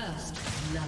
First blood.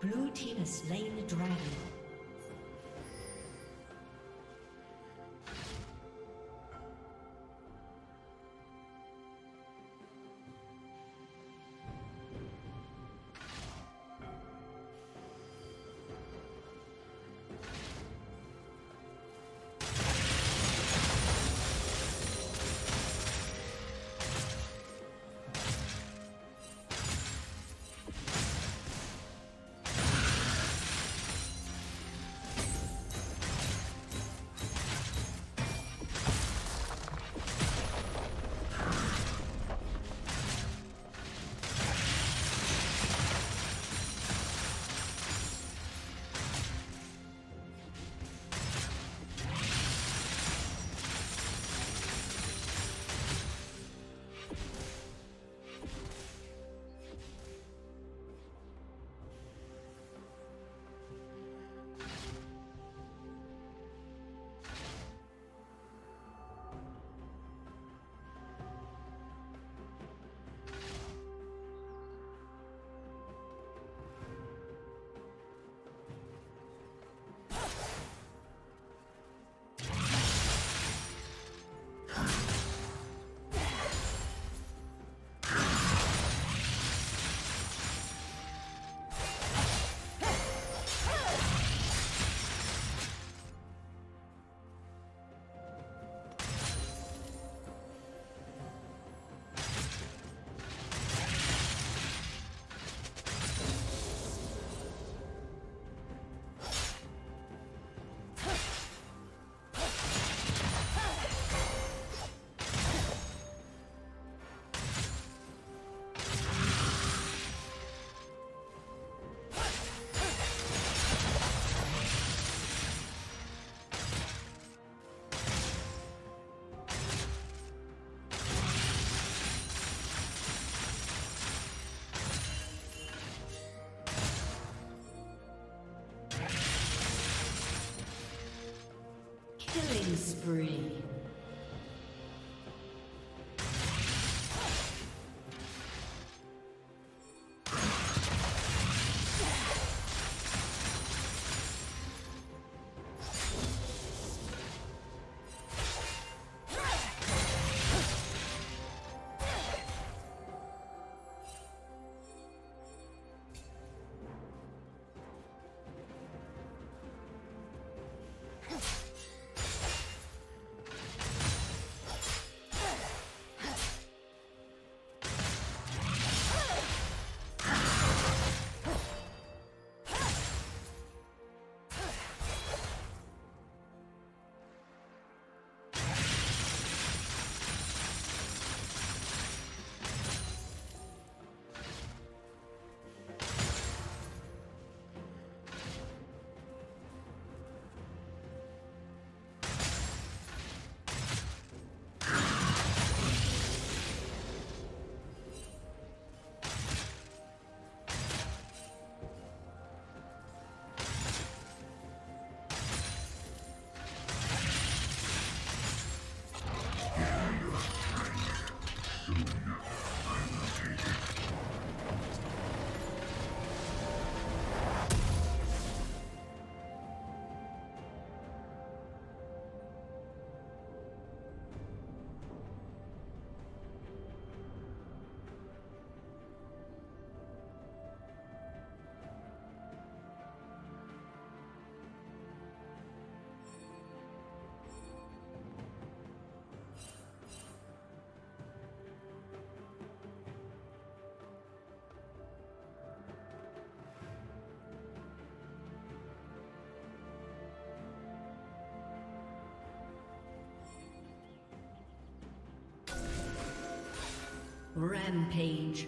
Blue team has slain the dragon. Killing spree. Rampage.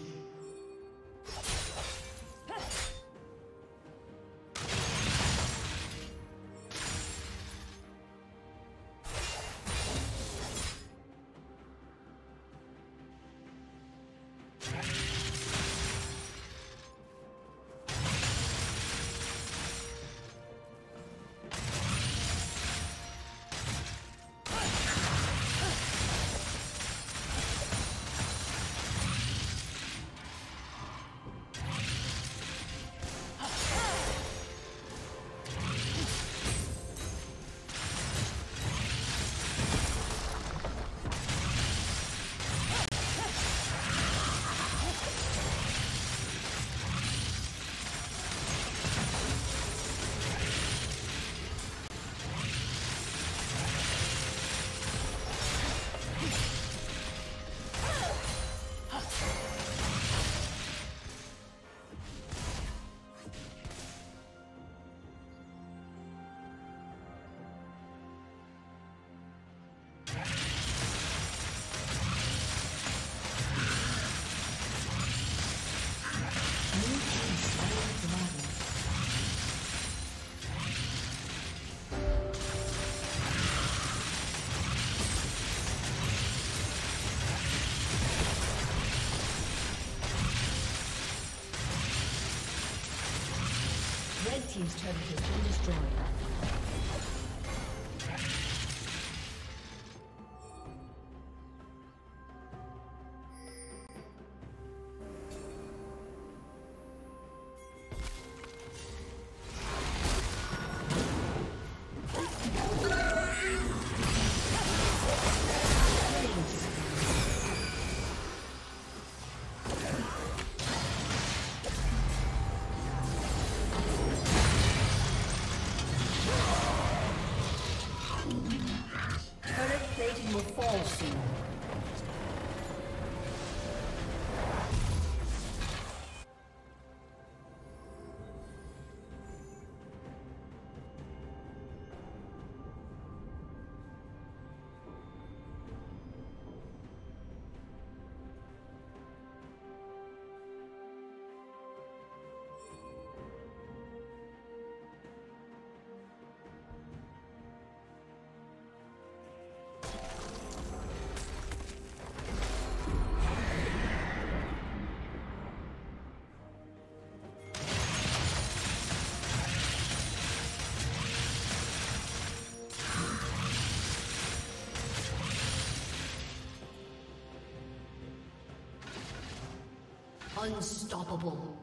Team's turret has been destroyed. Unstoppable.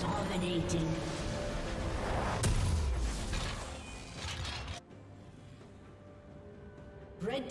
Dominating. Red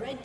Red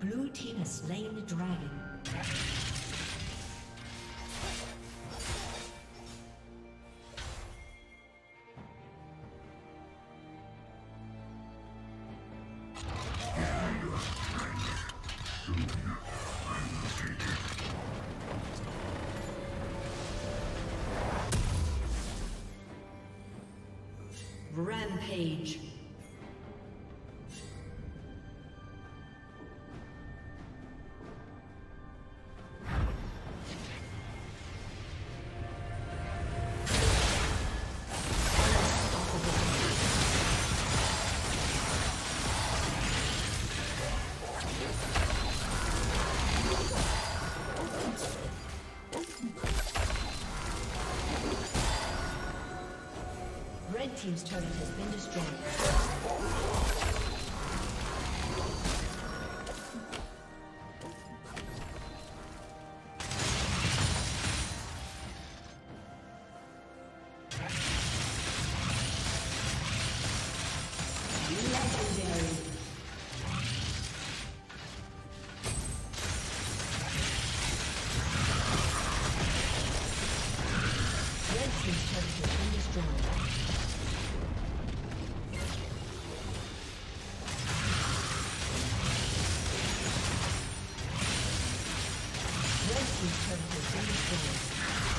Blue team has slain the dragon. Rampage. Team's turret has been destroyed. Red team's turret has been destroyed.